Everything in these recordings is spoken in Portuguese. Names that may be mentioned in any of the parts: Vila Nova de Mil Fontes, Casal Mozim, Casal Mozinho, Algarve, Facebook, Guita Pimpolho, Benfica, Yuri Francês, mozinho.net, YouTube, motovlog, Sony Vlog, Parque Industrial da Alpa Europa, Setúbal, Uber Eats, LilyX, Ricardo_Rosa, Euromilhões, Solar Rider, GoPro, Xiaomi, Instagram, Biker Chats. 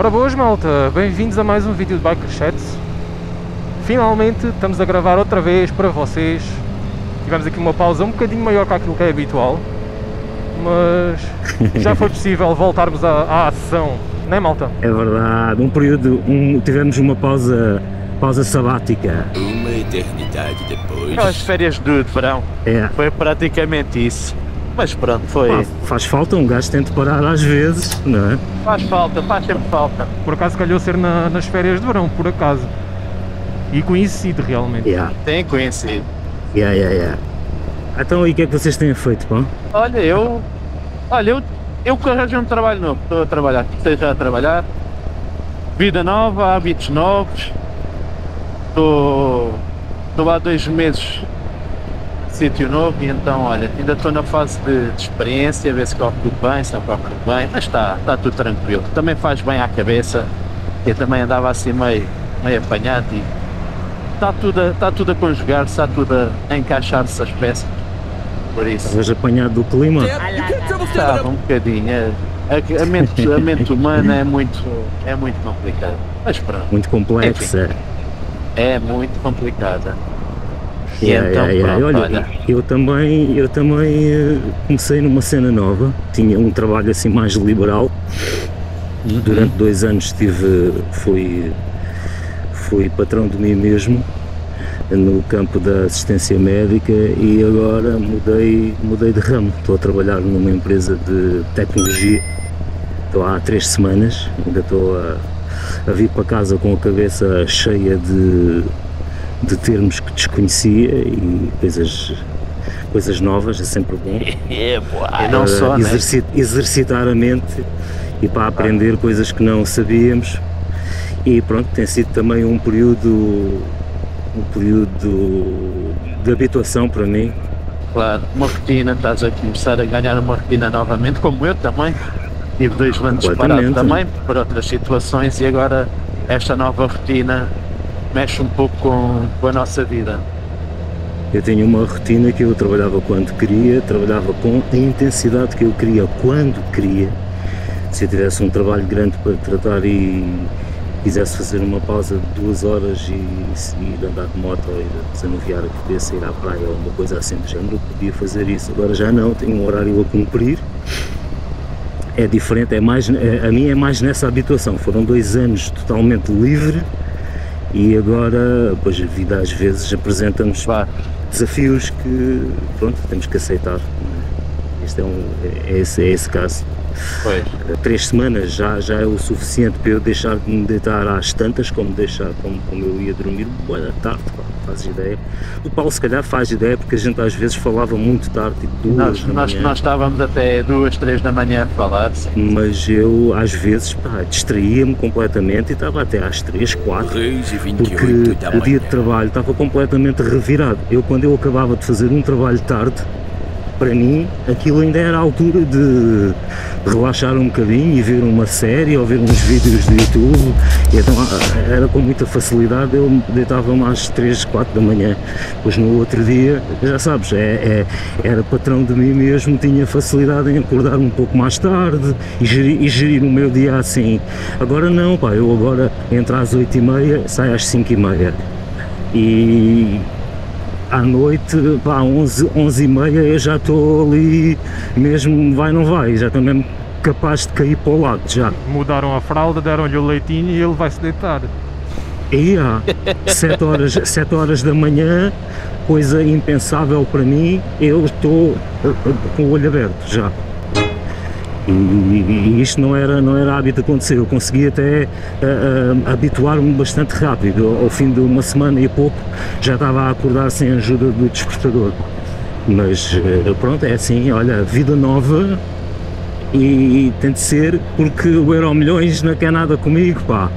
Ora boas malta, bem-vindos a mais um vídeo de Biker Chats. Finalmente estamos a gravar outra vez para vocês. Tivemos aqui uma pausa um bocadinho maior que aquilo que é habitual, mas já foi possível voltarmos à ação, não é malta? É verdade, um período, tivemos uma pausa sabática. Uma eternidade depois. As férias de verão, é. Foi praticamente isso. Mas pronto, foi. Ah, faz falta, um gajo tem de parar às vezes, não é? Faz sempre falta. Por acaso calhou ser nas férias de verão, por acaso. E coincido realmente. Yeah. Tem coincido. Então e o que é que vocês têm feito, pão? Olha, eu que arranjo um trabalho novo, estou a trabalhar, esteja a trabalhar. Vida nova, hábitos novos. Estou há 2 meses. Sítio novo e então, olha, ainda estou na fase de experiência, a ver se corre tudo bem, se não corre tudo bem, mas está tudo tranquilo. Também faz bem à cabeça, eu também andava assim meio apanhado e está tudo a conjugar, está tudo a encaixar-se as peças, por isso. Estavas apanhado do clima? Estava um bocadinho, a mente humana é muito complicada, mas pronto. Muito complexa. Enfim, é muito complicada. Olha, eu também comecei numa cena nova, tinha um trabalho assim mais liberal, durante 2 anos fui patrão de mim mesmo, no campo da assistência médica e agora mudei de ramo, estou a trabalhar numa empresa de tecnologia, estou há 3 semanas, ainda estou a vir para casa com a cabeça cheia de termos que desconhecia e coisas novas, é sempre bom. E não só, né? Exercitar a mente e para aprender coisas que não sabíamos e pronto, tem sido também um período de habituação para mim. Claro, uma rotina, estás a começar a ganhar uma rotina novamente, como eu também, tive 2 anos parado também, por outras situações e agora esta nova rotina mexe um pouco com a nossa vida. Eu tenho uma rotina que eu trabalhava quando queria, trabalhava com a intensidade que eu queria, quando queria. Se eu tivesse um trabalho grande para tratar e quisesse fazer uma pausa de 2 horas e andar de moto ou desanuviar a cabeça, ir à praia ou uma coisa assim do género, eu podia fazer isso. Agora já não, tenho um horário a cumprir. É diferente, a minha é mais nessa habituação. Foram 2 anos totalmente livre. E agora, pois a vida às vezes apresenta-nos desafios que, pronto, temos que aceitar. Este é esse caso. Pois. 3 semanas já é o suficiente para eu deixar de me deitar às tantas, como eu ia dormir, boa da tarde, pá, faz ideia. O Paulo se calhar faz ideia, porque a gente às vezes falava muito tarde, tipo 2 da manhã. Nós estávamos até 2, 3 da manhã a falar, sim. Mas eu às vezes, pá, distraía-me completamente e estava até às 3, 4, porque o dia de trabalho estava completamente revirado. Quando eu acabava de fazer um trabalho tarde, para mim, aquilo ainda era a altura de relaxar um bocadinho e ver uma série ou ver uns vídeos de YouTube. E então era com muita facilidade, eu deitava-me às 3, 4 da manhã. Pois no outro dia, já sabes, era patrão de mim mesmo, tinha facilidade em acordar um pouco mais tarde e gerir o meu dia assim. Agora não, pá, eu agora entro às 8h30, saio às 5h30. E à noite, pá, 11h30 eu já estou ali, mesmo vai não vai, já estou mesmo capaz de cair para o lado já. Mudaram a fralda, deram-lhe o leitinho e ele vai-se deitar. E há 7 horas da manhã, coisa impensável para mim, eu estou com o olho aberto já. E isto não era hábito acontecer, eu consegui até habituar-me bastante rápido, ao fim de uma semana e pouco já estava a acordar sem a ajuda do despertador, mas pronto, é assim, olha, vida nova e tem de ser porque o Euromilhões não quer nada comigo, pá,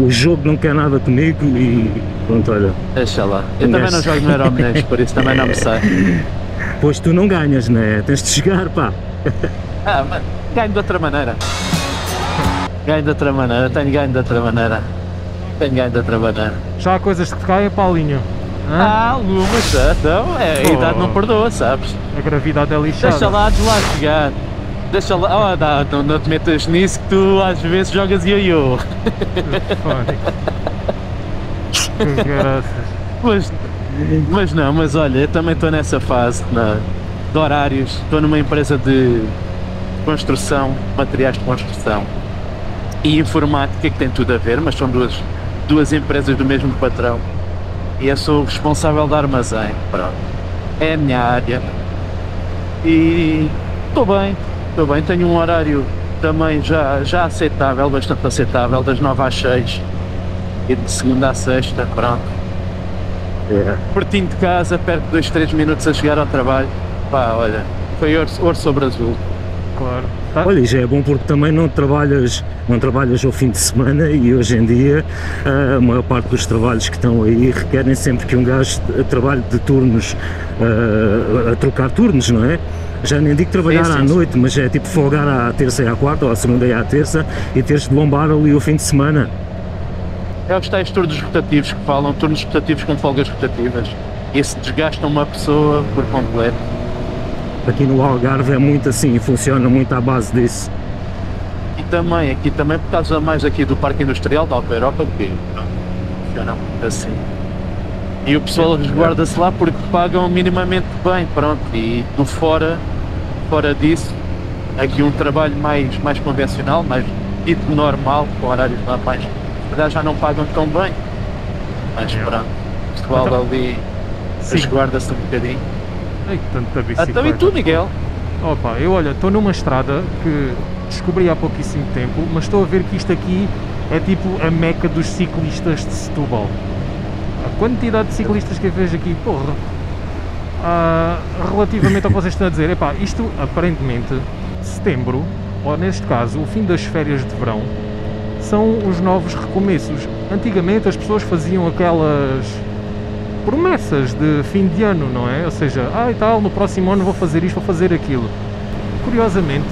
o jogo não quer nada comigo e pronto, olha. Deixa lá, eu também não jogo no Euromilhões, por isso também não me sai. Pois tu não ganhas, não é? Tens de chegar, pá. Ah, mas ganho de outra maneira. Tenho ganho de outra maneira. Já há coisas que te caem, Paulinho? Há algumas, então, a idade não perdoa, sabes? A gravidade é lixada. Deixa lá de lá chegar. Deixa lá, oh, não te metas nisso que tu às vezes jogas ioiô. Que graças. Mas não, mas olha, eu também estou nessa fase de horários, estou numa empresa de construção, materiais de construção e informática, que tem tudo a ver, mas são duas empresas do mesmo patrão e eu sou o responsável de armazém, pronto, é a minha área e estou bem, tenho um horário também já aceitável, bastante aceitável, das 9 às 6 e de segunda à sexta, pronto. Yeah. Pertinho de casa, perto de 2-3 minutos a chegar ao trabalho, pá, olha, foi ouro sobre azul. Claro. Tá? Olha, e já é bom porque também não trabalhas ao fim de semana e hoje em dia a maior parte dos trabalhos que estão aí requerem sempre que um gajo trabalhe de turnos, a trocar turnos, não é? Já nem digo trabalhar à noite, mas é tipo folgar à terça e à quarta, ou à segunda e à terça, e teres de bombar ali o fim de semana. É os tais turnos rotativos que falam, turnos rotativos com folgas rotativas. Esse desgasta uma pessoa por completo. Aqui no Algarve é muito assim, funciona muito à base disso. E também, aqui também por causa mais aqui do Parque Industrial da Alpa Europa, porque funciona muito assim. E o pessoal resguarda-se lá porque pagam minimamente bem, pronto. E do fora disso, aqui um trabalho mais convencional, mais dito normal, com horários lá mais. Já não pagam tão bem, mas pronto, o pessoal então, ali resguarda-se um bocadinho. Ai, tanta bicicleta. Então e tu, Miguel? Opa, eu olha, estou numa estrada que descobri há pouquíssimo tempo, mas estou a ver que isto aqui é tipo a meca dos ciclistas de Setúbal. A quantidade de ciclistas que eu vejo aqui, porra, relativamente ao que vocês estão a dizer, epá, isto aparentemente, setembro, ou neste caso, o fim das férias de verão, são os novos recomeços. Antigamente as pessoas faziam aquelas promessas de fim de ano, não é? Ou seja, e tal, no próximo ano vou fazer isto, vou fazer aquilo. Curiosamente,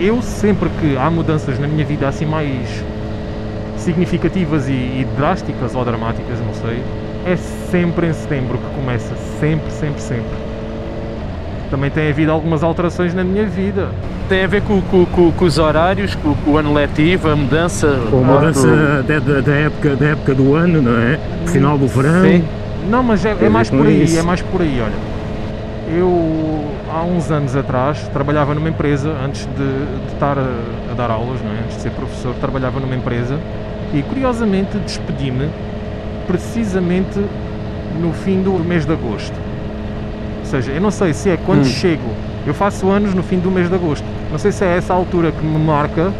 eu sempre que há mudanças na minha vida assim mais significativas e drásticas ou dramáticas, não sei, é sempre em setembro que começa, sempre. Também tem havido algumas alterações na minha vida. Tem a ver com os horários, com o ano letivo, a mudança... Com a mudança da época do ano, não é? Final do verão... Sim. Não, mas é mais por aí, olha. Eu, há uns anos atrás, trabalhava numa empresa, antes de estar a dar aulas, não é? Antes de ser professor, trabalhava numa empresa e, curiosamente, despedi-me precisamente no fim do mês de agosto. Ou seja, eu não sei se é quando chego, eu faço anos no fim do mês de agosto, não sei se é essa altura que me marca,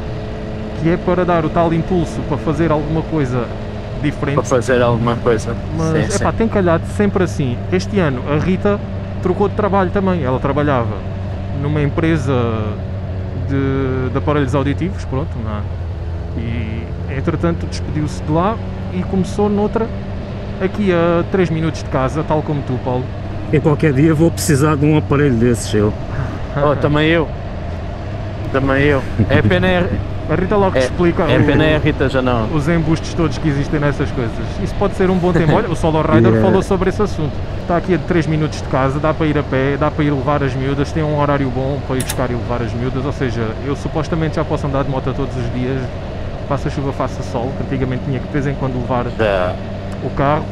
que é para dar o tal impulso para fazer alguma coisa diferente. Para fazer alguma coisa, mas sim, epá, tem calhado sempre assim. Este ano a Rita trocou de trabalho também, ela trabalhava numa empresa de aparelhos auditivos, pronto, não é? E entretanto despediu-se de lá e começou noutra, aqui a 3 minutos de casa, tal como tu, Paulo. Em qualquer dia vou precisar de um aparelho desses, eu. Oh, também eu. É pena a Rita logo te explica. É pena a Rita já não. Os embustes todos que existem nessas coisas. Isso pode ser um bom tempo. Olha, o Solar Rider falou sobre esse assunto. Está aqui a 3 minutos de casa, dá para ir a pé, dá para ir levar as miúdas, tem um horário bom para ir buscar e levar as miúdas, ou seja, eu supostamente já posso andar de moto todos os dias, faça chuva, faça sol, que antigamente tinha que de vez em quando levar o carro.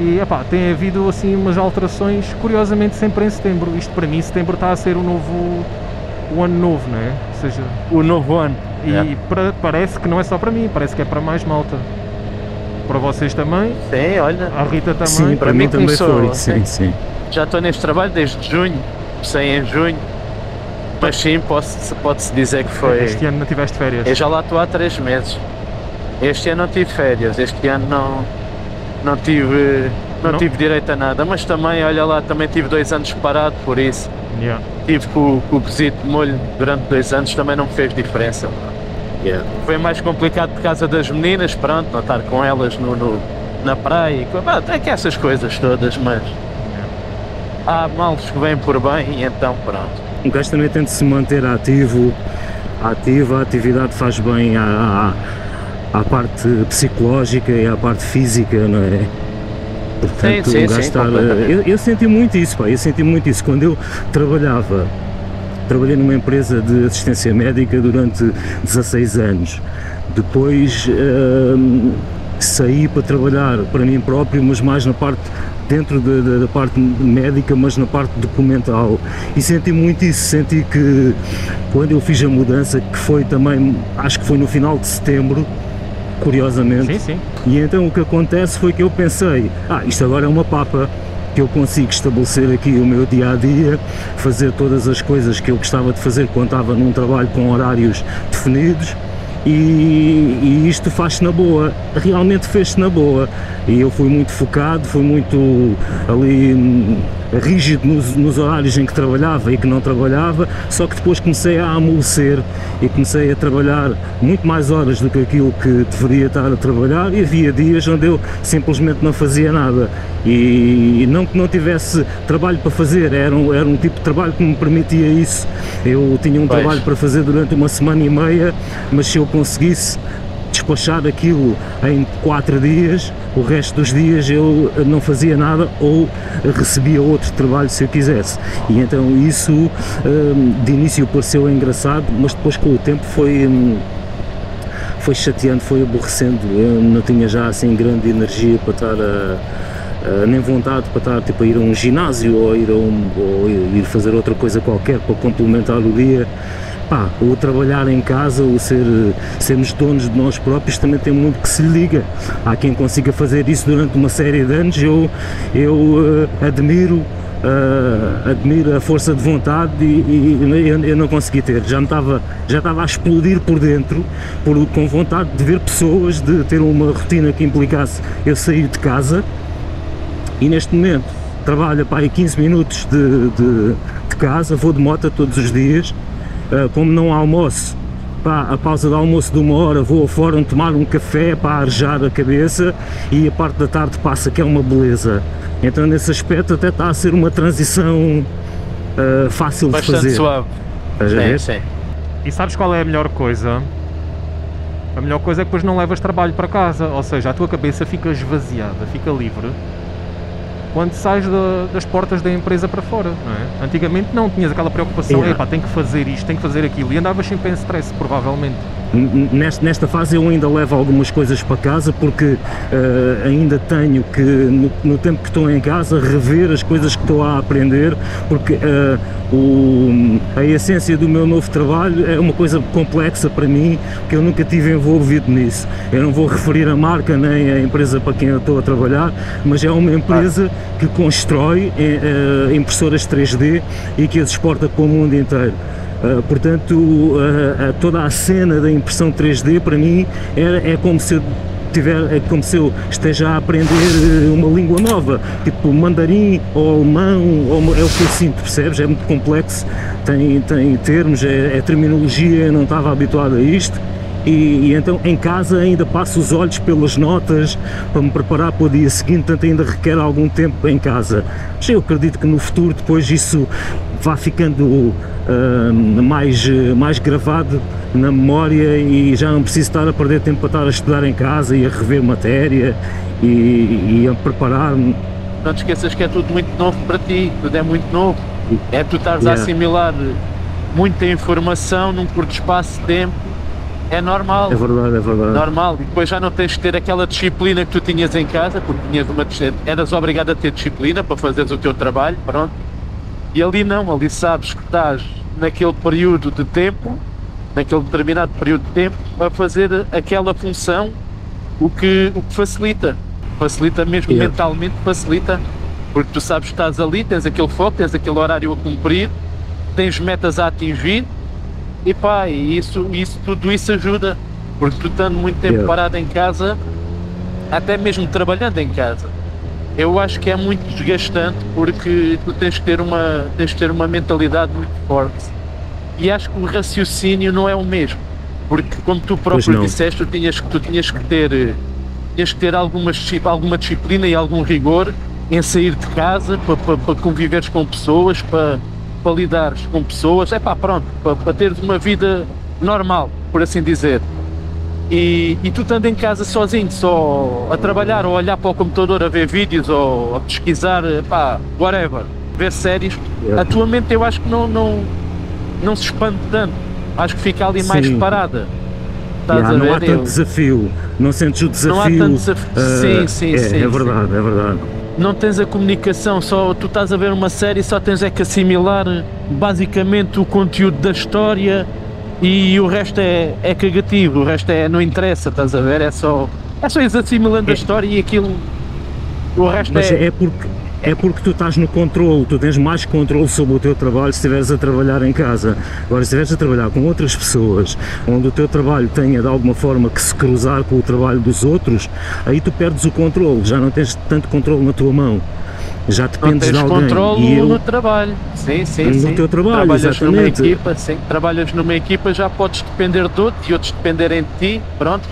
E epá, tem havido assim umas alterações, curiosamente sempre em setembro. Isto para mim, setembro está a ser o ano novo, não é? Ou seja, o novo ano. E parece que não é só para mim, parece que é para mais malta. Para vocês também. Sim, olha. A Rita também. Sim, para mim também foi. Sim. Já estou neste trabalho desde junho, comecei em junho, mas sim, pode-se dizer que foi... Este ano não tiveste férias? Eu já lá estou há 3 meses. Este ano não tive férias, este ano não tive direito a nada, mas também, olha lá, também tive 2 anos parado por isso. Tive com o quesito de molho durante 2 anos, também não me fez diferença. Foi mais complicado por causa das meninas, pronto, não estar com elas na praia, até que essas coisas todas, mas há males que vêm por bem, então pronto. Um gajo também tem de se manter ativo, a atividade faz bem à parte psicológica e à parte física, não é? Portanto, gastar. Eu senti muito isso, pá. Quando eu trabalhava Trabalhei numa empresa de assistência médica durante 16 anos, depois saí para trabalhar para mim próprio, mas mais na parte dentro da parte médica, mas na parte documental, e senti muito isso, senti que quando eu fiz a mudança, que foi também, acho que foi no final de setembro, curiosamente, sim, sim. E então o que acontece foi que eu pensei, isto agora é uma papa, que eu consigo estabelecer aqui o meu dia-a-dia, fazer todas as coisas que eu gostava de fazer quando estava num trabalho com horários definidos, e isto faz-se na boa, realmente fez-se na boa, e eu fui muito focado, fui muito ali rígido nos horários em que trabalhava e que não trabalhava, só que depois comecei a amolecer e comecei a trabalhar muito mais horas do que aquilo que deveria estar a trabalhar, e havia dias onde eu simplesmente não fazia nada, e não que não tivesse trabalho para fazer, era um tipo de trabalho que me permitia isso. Eu tinha um trabalho para fazer durante uma semana e meia, mas se eu conseguisse despachar aquilo em 4 dias, o resto dos dias eu não fazia nada ou recebia outro trabalho se eu quisesse. E então isso de início pareceu engraçado, mas depois com o tempo foi chateante, foi aborrecendo. Eu não tinha já assim grande energia para estar nem vontade para estar tipo a ir a um ginásio ou ir fazer outra coisa qualquer para complementar o dia. O trabalhar em casa, o sermos donos de nós próprios também tem muito que se liga. Há quem consiga fazer isso durante uma série de anos, eu admiro a força de vontade, e eu não consegui ter, já estava a explodir por dentro, com vontade de ver pessoas, de ter uma rotina que implicasse eu sair de casa, e neste momento trabalho aí 15 minutos de casa, vou de moto todos os dias. Como não almoço, a pausa de almoço de 1 hora vou ao fórum tomar um café para arejar a cabeça, e a parte da tarde passa, que é uma beleza. Então nesse aspecto até está a ser uma transição fácil de fazer. Bastante suave. Sim. E sabes qual é a melhor coisa? A melhor coisa é que depois não levas trabalho para casa, ou seja, a tua cabeça fica esvaziada, fica livre, quando sais das portas da empresa para fora, não é? Antigamente não tinhas aquela preocupação, tenho que fazer isto, tenho que fazer aquilo, e andavas sempre em stress, provavelmente. Nesta fase eu ainda levo algumas coisas para casa, porque ainda tenho que, no tempo que estou em casa, rever as coisas que estou a aprender, porque a essência do meu novo trabalho é uma coisa complexa para mim, que eu nunca tive envolvido nisso. Eu não vou referir a marca nem a empresa para quem eu estou a trabalhar, mas é uma empresa que constrói impressoras 3D e que as exporta para o mundo inteiro. Portanto, toda a cena da impressão 3D para mim é como se eu esteja a aprender uma língua nova, tipo mandarim ou alemão, é o que eu sinto, percebes? É muito complexo, tem termos, é terminologia, eu não estava habituado a isto. E então em casa ainda passo os olhos pelas notas para me preparar para o dia seguinte, portanto ainda requer algum tempo em casa. Mas eu acredito que no futuro depois isso vá ficando mais gravado na memória, e já não preciso estar a perder tempo para estar a estudar em casa e a rever matéria e a preparar-me. Não te esqueças que é tudo muito novo para ti, tudo é muito novo, é tu estares a assimilar muita informação num curto espaço de tempo. É normal. É verdade. Normal. E depois já não tens de ter aquela disciplina que tu tinhas em casa, porque eras obrigado a ter disciplina para fazeres o teu trabalho, pronto. E ali não, ali sabes que estás naquele período de tempo, naquele determinado período de tempo, a fazer aquela função, o que facilita. Facilita mesmo, mentalmente facilita, porque tu sabes que estás ali, tens aquele foco, tens aquele horário a cumprir, tens metas a atingir. E tudo isso ajuda, porque tu estando muito tempo parado em casa, até mesmo trabalhando em casa, eu acho que é muito desgastante, porque tu tens que ter uma mentalidade muito forte, e acho que o raciocínio não é o mesmo, porque como tu próprio disseste, tu tinhas que ter alguma disciplina e algum rigor em sair de casa, para conviveres com pessoas, para lidares com pessoas, para teres uma vida normal, por assim dizer. E tu estando em casa sozinho, só a trabalhar ou a olhar para o computador, a ver vídeos ou a pesquisar, ver séries, a tua mente eu acho que não, não, não se expande tanto, acho que fica ali mais parada. Yeah, não há tanto desafio, não sentes o desafio. Não há tanto desafio. É verdade, é verdade. Não tens a comunicação, só tu estás a ver uma série, só tens é que assimilar basicamente o conteúdo da história e o resto é cagativo, o resto não interessa, estás a ver, é só ir assimilando a história e aquilo, o resto. Mas é porque tu estás no controlo, tu tens mais controlo sobre o teu trabalho se estiveres a trabalhar em casa. Agora, se estiveres a trabalhar com outras pessoas, onde o teu trabalho tenha de alguma forma que se cruzar com o trabalho dos outros, aí tu perdes o controlo, já não tens tanto controlo na tua mão. Já dependes de alguém. No trabalho, sim. No teu trabalho, trabalhas numa equipa, sim. Trabalhas numa equipa, já podes depender de outro e outros dependerem de ti, pronto,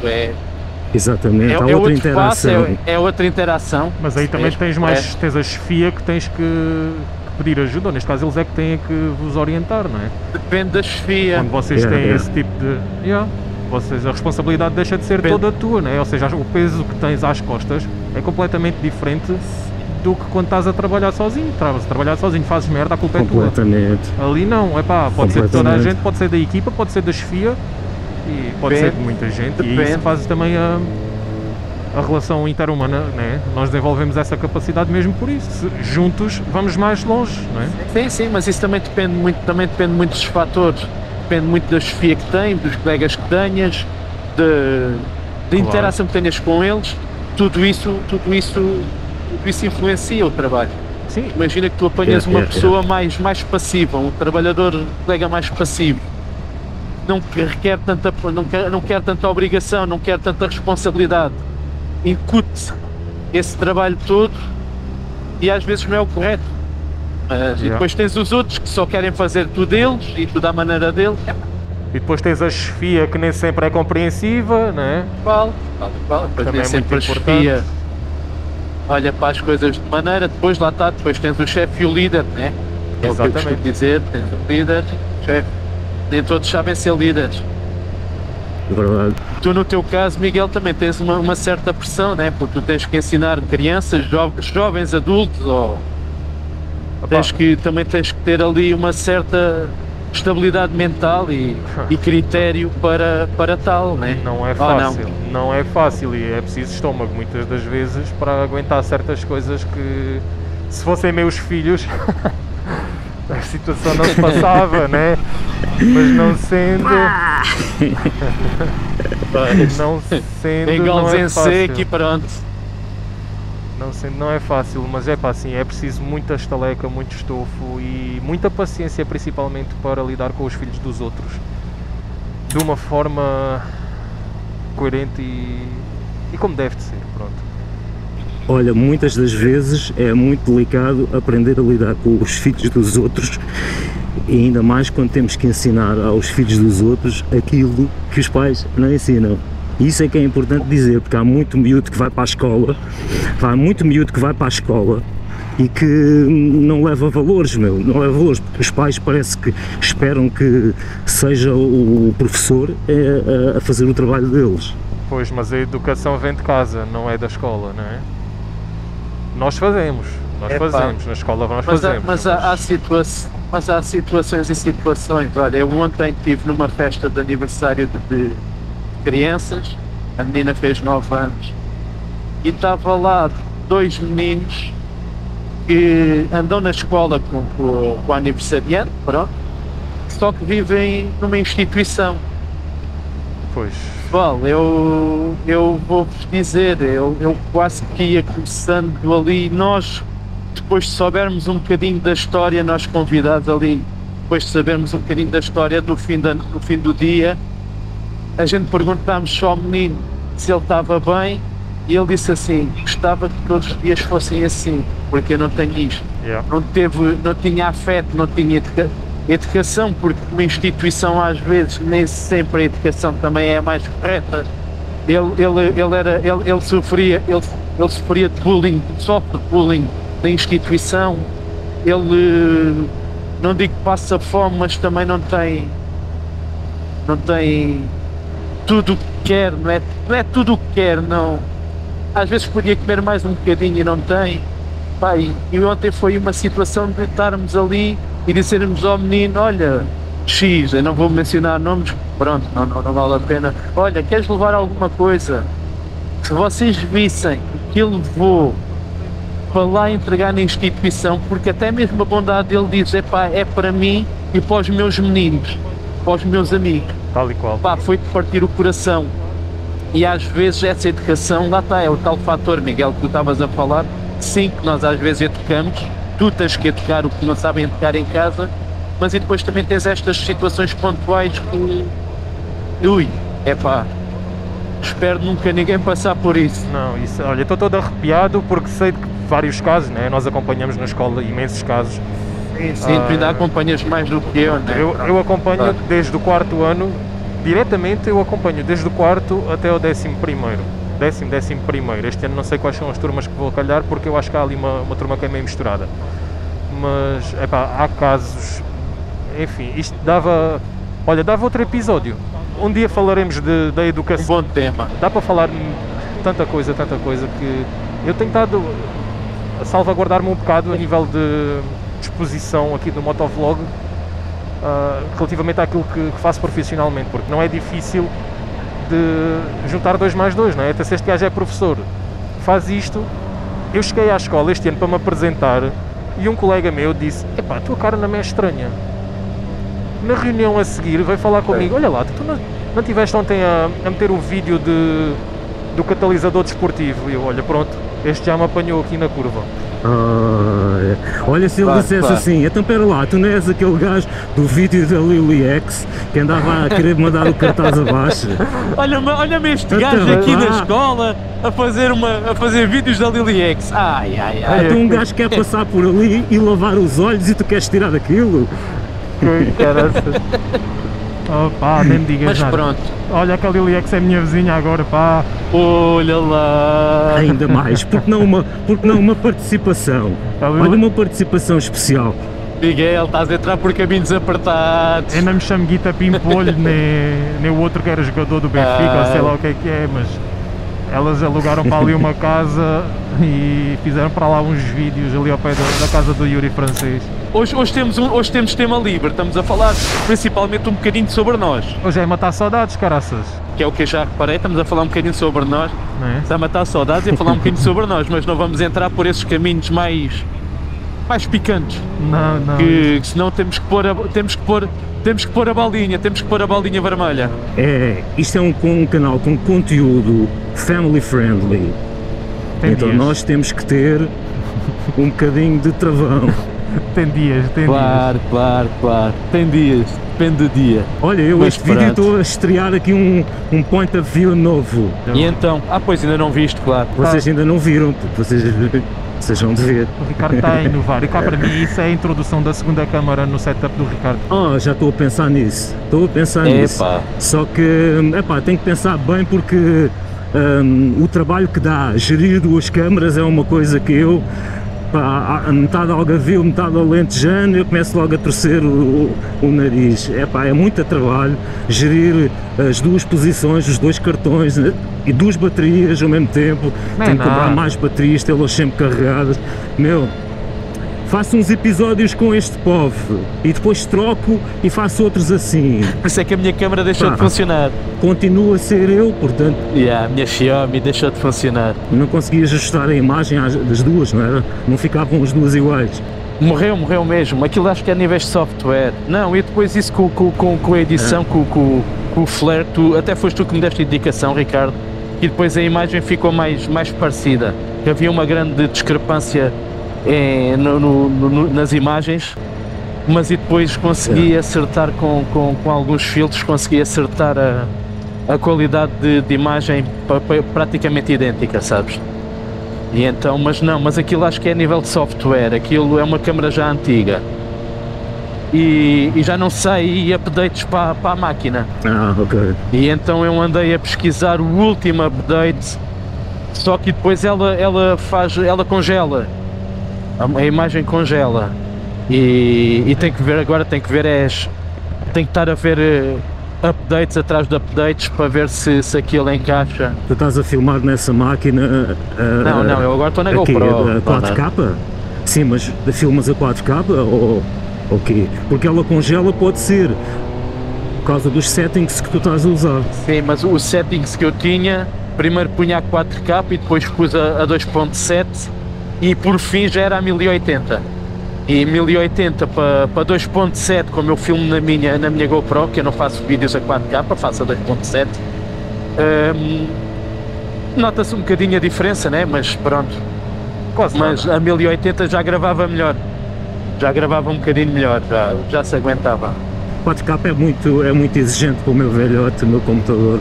exatamente, há outra interação. Passo, é outra interação. Mas aí também tens mais, tens a chefia que tens que pedir ajuda, neste caso eles é que têm que vos orientar, não é? Depende da chefia. Quando vocês têm esse tipo de... Vocês, a responsabilidade deixa de ser toda tua, não é? Ou seja, o peso que tens às costas é completamente diferente do que quando estás a trabalhar sozinho. Fazes merda, a culpa é tua. Ali não, pode ser de toda a gente, pode ser da equipa, pode ser da chefia e pode ser de muita gente. E isso faz também a relação interhumana, né? Nós desenvolvemos essa capacidade mesmo por isso. Juntos vamos mais longe, não é? Sim, mas isso também depende muito, dos fatores. Depende muito da chefia que tens, dos colegas que tenhas, da interação que tenhas com eles. Tudo isso influencia o trabalho. Sim. Imagina que tu apanhas uma pessoa mais passiva, um trabalhador, um colega mais passivo, não requer tanta, não quer tanta obrigação, não quer tanta responsabilidade, incute esse trabalho todo e às vezes não é o correto. E depois tens os outros que só querem fazer tudo deles e tudo à maneira deles. E depois tens a chefia que nem sempre é compreensiva, não é? Vale. Depois nem sempre a chefia olha para as coisas de maneira, depois lá está, depois tens o chefe e o líder, né? É o que eu costumo dizer, tens o líder e o chefe. Nem todos sabem ser líderes. É verdade. Tu, no teu caso, Miguel, também tens uma certa pressão, né? Porque tu tens que ensinar crianças, jovens, adultos, também tens que ter ali uma certa estabilidade mental e critério para tal, né? Não é fácil, não é fácil, e é preciso estômago muitas das vezes para aguentar certas coisas que, se fossem meus filhos, a situação não se passava, né? Mas não sendo Bengals não é fácil. Aqui, pronto. Não é fácil, mas é preciso muita estaleca, muito estofo e muita paciência, principalmente para lidar com os filhos dos outros de uma forma coerente e como deve de ser, pronto. Olha, muitas das vezes é muito delicado aprender a lidar com os filhos dos outros, e ainda mais quando temos que ensinar aos filhos dos outros aquilo que os pais não ensinam. Isso é que é importante dizer, porque há muito miúdo que vai para a escola, e que não leva valores, porque os pais parece que esperam que seja o professor a fazer o trabalho deles. Pois, mas a educação vem de casa, não é da escola, não é? Nós fazemos, na escola fazemos. Mas há situações e situações. Olha, eu ontem estive numa festa de aniversário de crianças, a menina fez 9 anos, e estava lá 2 meninos que andam na escola com o aniversariante, pronto, só que vivem numa instituição. Pois. Bom, eu vou-vos dizer, eu quase que ia começando ali, nós, depois de soubermos um bocadinho da história, nós convidados ali, depois de sabermos um bocadinho da história no fim do dia, a gente perguntámos só ao menino se ele estava bem, e ele disse assim, gostava que todos os dias fossem assim, porque eu não tenho isto. Não tinha afeto, não tinha educação, porque uma instituição às vezes nem sempre a educação também é a mais correta. Ele sofria de bullying, sofre de bullying da instituição, ele, não digo que passa fome, mas também não tem tudo o que quer, não é tudo o que quer, não. Às vezes podia comer mais um bocadinho e não tem. E ontem foi uma situação de estarmos ali e dizermos ao menino, olha, X, eu não vou mencionar nomes, pronto, não vale a pena. Olha, queres levar alguma coisa? Se vocês vissem o que ele levou para lá entregar na instituição, porque até mesmo a bondade dele diz, epá, é para mim e para os meus meninos, para os meus amigos. Tal e qual. Pá, foi de partir o coração. E às vezes essa educação, lá está, é o tal fator, Miguel, que tu estavas a falar, sim, que nós às vezes educamos, tu tens que educar o que não sabem educar em casa, mas e depois também tens estas situações pontuais que, ui, epá, espero nunca ninguém passar por isso. Não, isso, olha, estou todo arrepiado porque sei de vários casos, né? Nós acompanhamos na escola imensos casos. Sim, sim, tu ainda acompanhas mais do que eu, não é? Eu acompanho desde o 4º ano, diretamente eu acompanho desde o 4º até o 11º. Décimo primeiro. Este ano não sei quais são as turmas que vou calhar, porque eu acho que há ali uma turma que é meio misturada. Mas, epá, há casos... Enfim, isto dava... Olha, dava outro episódio. Um dia falaremos da educação. Um bom tema. Dá para falar tanta coisa que... Eu tenho estado a salvaguardar-me um bocado a nível de exposição aqui do motovlog relativamente àquilo que faço profissionalmente, porque não é difícil de juntar 2 mais 2, não é? Até se este gajo é professor, faz isto. Eu cheguei à escola este ano para me apresentar e um colega meu disse, epá, a tua cara não é estranha. Na reunião a seguir veio falar comigo, olha lá, tu não estiveste ontem a meter o vídeo do catalisador desportivo. E eu, olha, pronto, este já me apanhou aqui na curva. Olha, se ele dissesse assim, então pera lá, tu não és aquele gajo do vídeo da LilyX que andava a querer mandar o cartaz abaixo? Olha-me este gajo aqui na escola a fazer vídeos da LilyX. Ai. Então um gajo quer passar por ali e lavar os olhos e tu queres tirar daquilo? Pá, nem me digas. Mas nada. Pronto. Olha que a LilyX é minha vizinha agora, pá. Olha lá. Ainda mais, porque não uma participação. Olha uma participação especial. Miguel, estás a entrar por caminhos apertados. Eu não me chamo Guita Pimpolho, nem o outro que era jogador do Benfica, ou sei lá o que é, mas elas alugaram para ali uma casa e fizeram para lá uns vídeos ali ao pé da casa do Yuri Francês. Hoje temos tema livre, estamos a falar principalmente um bocadinho sobre nós. Hoje é matar saudades, caraças. Que é o que eu já reparei, estamos a falar um bocadinho sobre nós, está a matar saudades e a falar um bocadinho sobre nós, mas não vamos entrar por esses caminhos mais picantes. Não. Que senão temos que pôr a balinha, vermelha. É, isto é um canal com conteúdo family friendly, então nós temos que ter um bocadinho de travão. Tem dias, depende do dia. Olha, eu este vídeo estou a estrear aqui um point of view novo. E então? Pois ainda não viste, claro. Vocês ainda não viram, porque vocês vão de ver. O Ricardo está a inovar, e cá para mim isso é a introdução da 2ª câmara no setup do Ricardo. Já estou a pensar nisso, Só que, tenho que pensar bem porque o trabalho que dá gerir 2 câmaras é uma coisa que eu... metade algarvio, metade alentejano, eu começo logo a torcer o nariz. É muito trabalho gerir as 2 posições, os 2 cartões e 2 baterias ao mesmo tempo. Tenho que comprar mais baterias, tê-las sempre carregadas. Meu, faço uns episódios com este povo e depois troco e faço outros assim. Por isso é que a minha câmera deixou de funcionar. Continuo a ser eu, portanto... a minha Xiaomi deixou de funcionar. Não conseguias ajustar a imagem das duas, não era? Não ficavam as duas iguais. Morreu mesmo. Aquilo acho que é a níveis de software. Não, e depois isso com a edição, com o flare, até foste tu que me deste indicação, Ricardo, e depois a imagem ficou mais parecida. Havia uma grande discrepância nas imagens, mas e depois consegui acertar com alguns filtros, consegui acertar a qualidade de imagem praticamente idêntica, sabes? E então, mas aquilo acho que é a nível de software, aquilo é uma câmera já antiga e já não sai updates para a máquina. Ok. E então eu andei a pesquisar o último update, só que depois ela congela. A imagem congela e tem que ver tem que estar a ver updates atrás de updates para ver se aquilo encaixa. Tu estás a filmar nessa máquina? Não, eu agora estou na GoPro. A 4K? Sim, mas filmas a 4K ou Ok, porque ela congela, pode ser por causa dos settings que tu estás a usar. Sim, mas os settings que eu tinha, primeiro punha a 4K e depois pus a 2.7 e por fim já era a 1080. E 1080 para 2.7, como eu filmo na minha GoPro, que eu não faço vídeos a 4K, faço a 2.7. Nota-se um bocadinho a diferença, né? Mas pronto, quase nada. Mas a 1080 já gravava melhor. Já gravava um bocadinho melhor, já se aguentava. 4K é muito exigente para o meu velhote, o meu computador.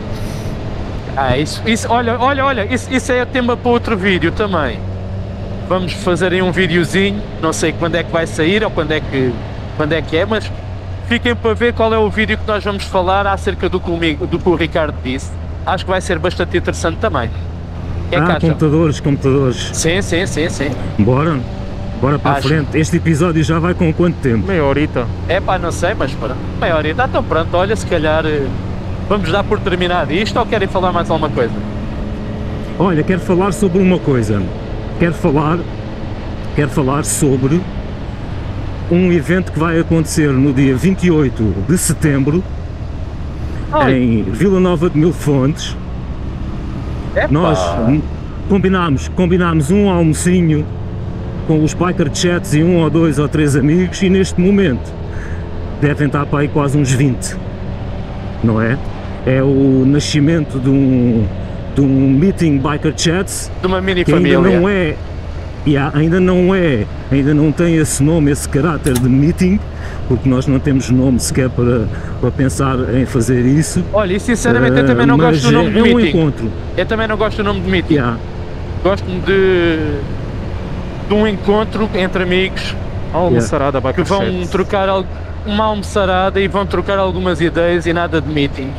Ah, isso olha, isso é tema para outro vídeo também. Vamos fazer aí um videozinho, não sei quando é que vai sair ou quando é que é, mas fiquem para ver qual é o vídeo que nós vamos falar acerca do que o Ricardo disse. Acho que vai ser bastante interessante também. É computadores. Sim. Bora para a frente. Este episódio já vai com quanto tempo? Meia horita. É pá, não sei, mas pronto. Meia horita. Então pronto, olha, se calhar vamos dar por terminado isto ou querem falar mais alguma coisa? Olha, quero falar sobre uma coisa. Quero falar sobre um evento que vai acontecer no dia 28 de setembro em Vila Nova de Mil Fontes. Epa. Nós combinámos um almocinho com os Biker Chats e um ou dois ou três amigos, e neste momento devem estar para aí quase uns 20, não é? É o nascimento de um meeting Biker Chats, de uma mini família. Ainda não tem esse nome, esse caráter de meeting, porque nós não temos nome sequer para pensar em fazer isso. Olha, e sinceramente eu também não gosto do nome de meeting. Encontro. Eu também não gosto do nome de meeting. Yeah. Gosto de um encontro entre amigos, almoçarada, que vão trocar uma almoçarada e vão trocar algumas ideias, e nada de meetings,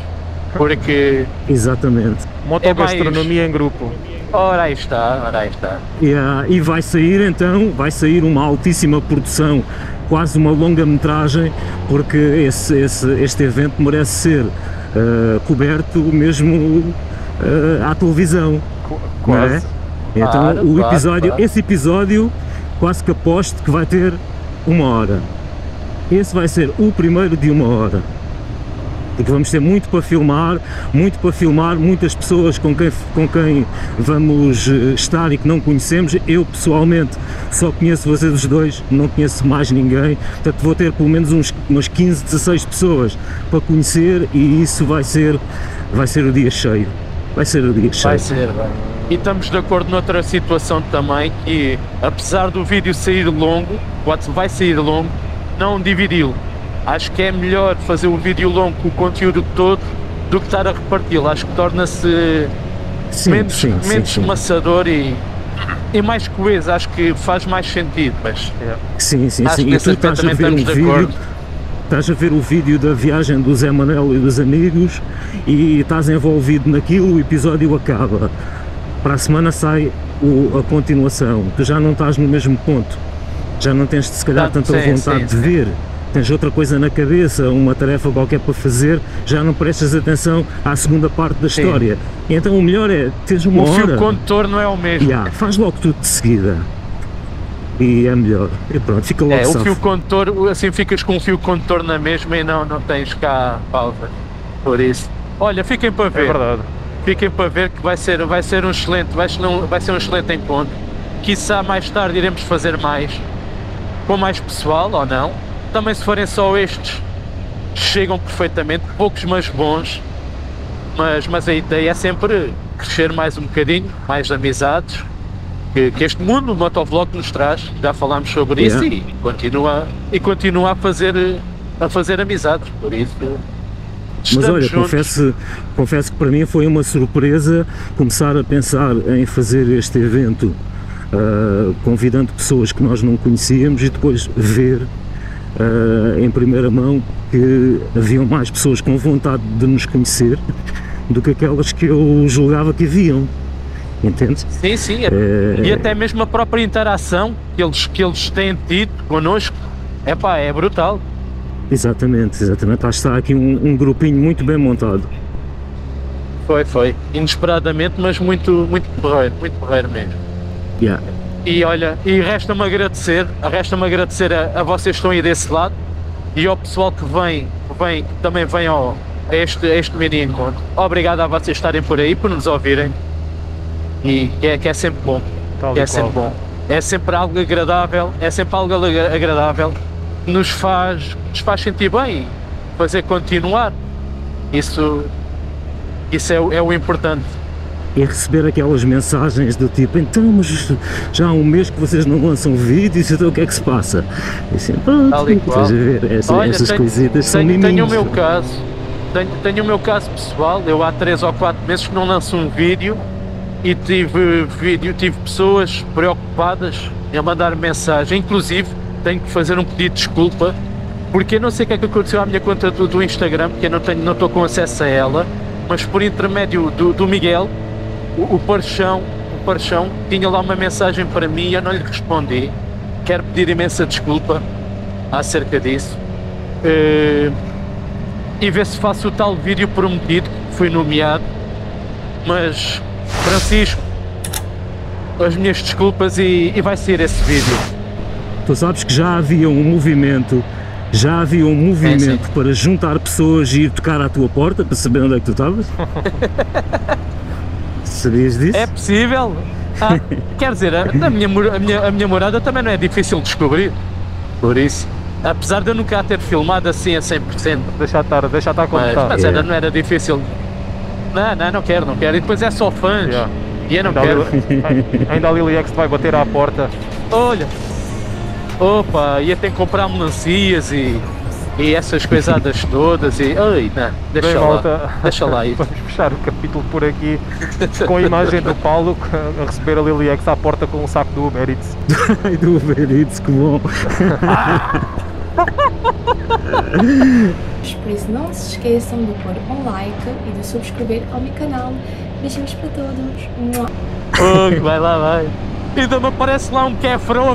porque... Exatamente. Motogastronomia em grupo. Ora aí está. E vai sair então, uma altíssima produção, quase uma longa-metragem, porque este evento merece ser coberto mesmo à televisão. Quase. Não é? Então esse episódio, quase que aposto que vai ter 1 hora. Esse vai ser o primeiro de 1 hora. Porque vamos ter muito para filmar, muitas pessoas com quem vamos estar e que não conhecemos. Eu pessoalmente só conheço vocês os dois, não conheço mais ninguém, portanto vou ter pelo menos umas 15, 16 pessoas para conhecer, e isso vai ser o dia cheio. Vai ser. E estamos de acordo noutra situação também, que apesar do vídeo sair longo, vai sair longo, não dividi-lo. Acho que é melhor fazer um vídeo longo com o conteúdo todo do que estar a reparti-lo. Acho que torna-se menos maçador e mais coeso. Acho que faz mais sentido, mas... Sim. E tu estás a ver o vídeo da viagem do Zé Manel e dos amigos e estás envolvido naquilo, o episódio acaba. Para a semana sai a continuação, tu já não estás no mesmo ponto, já não tens se calhar tanta vontade de ver, tens outra coisa na cabeça, uma tarefa qualquer para fazer, já não prestas atenção à segunda parte da história. Sim. Então o melhor é teres uma hora... O fio condutor não é o mesmo. Faz logo tudo de seguida e é melhor, e pronto, fica logo safo. O fio condutor, assim ficas com o fio condutor na mesma e não tens cá pausa, por isso. Olha, fiquem para ver. É verdade. Fiquem para ver que vai ser um excelente encontro. Quiçá mais tarde iremos fazer mais, com mais pessoal ou não. Também se forem só estes, chegam perfeitamente, poucos mas bons. Mas a ideia é sempre crescer mais um bocadinho, mais amizades, que este mundo do motovlog nos traz. Já falámos sobre isso e continua a fazer amizades, por isso... Mas olha, confesso que para mim foi uma surpresa começar a pensar em fazer este evento convidando pessoas que nós não conhecíamos, e depois ver em primeira mão que haviam mais pessoas com vontade de nos conhecer do que aquelas que eu julgava que haviam, entende? Sim, e até mesmo a própria interação que eles têm tido connosco, é brutal. Exatamente, acho que está aqui um grupinho muito bem montado. Foi, inesperadamente, mas muito porreiro mesmo. Yeah. E olha, e resta-me agradecer a vocês que estão aí desse lado e ao pessoal que também vem a este mini encontro. Obrigado a vocês estarem por aí, por nos ouvirem, e que é sempre bom, é sempre algo agradável, nos faz sentir bem, fazer continuar, isso é o importante. E receber aquelas mensagens do tipo, então, mas já há um mês que vocês não lançam vídeos, então o que é que se passa? E assim, estás a ver, essas coisitas são miminhos. Tenho o meu caso pessoal, eu há 3 ou 4 meses que não lanço um vídeo e tive pessoas preocupadas a mandar mensagem, inclusive tenho que fazer um pedido de desculpa, porque eu não sei o que é que aconteceu à minha conta do Instagram, porque eu não estou com acesso a ela, mas por intermédio do Miguel, o Parchão tinha lá uma mensagem para mim e eu não lhe respondi. Quero pedir imensa desculpa acerca disso e ver se faço o tal vídeo prometido, que fui nomeado. Mas, Francisco, as minhas desculpas e vai sair esse vídeo. Tu sabes que já havia um movimento para juntar pessoas e ir tocar à tua porta para saber onde é que tu estavas? Sabias disso? É possível! Quer dizer, a minha morada também não é difícil de descobrir, por isso. Apesar de eu nunca ter filmado assim a 100%. Deixa estar como está. Mas era, não era difícil. Não quero. E depois é só fãs. Yeah. E eu não quero. Ainda a LilyX vai bater à porta. Olha! Opa, ia ter que comprar melancias e essas coisadas todas e... Ai, não, deixa lá isso. Vamos fechar o capítulo por aqui com a imagem do Paulo a receber a LilyX à porta com um saco do Uber Eats. Ai, do Uber Eats, que bom! Por isso não se esqueçam de pôr um like e de subscrever ao meu canal. Beijinhos para todos! Vai! Ainda me aparece lá um quefrão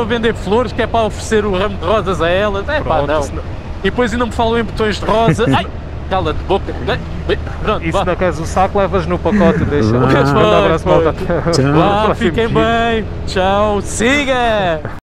a vender flores, que é para oferecer o ramo de rosas a elas. É pá, não. E depois ainda me falam em botões de rosa. Ai, cala-te boca. Pronto, e se não queres o saco, levas no pacote, deixa. Um abraço, malta. Tchau, fiquem bem. Tchau, siga.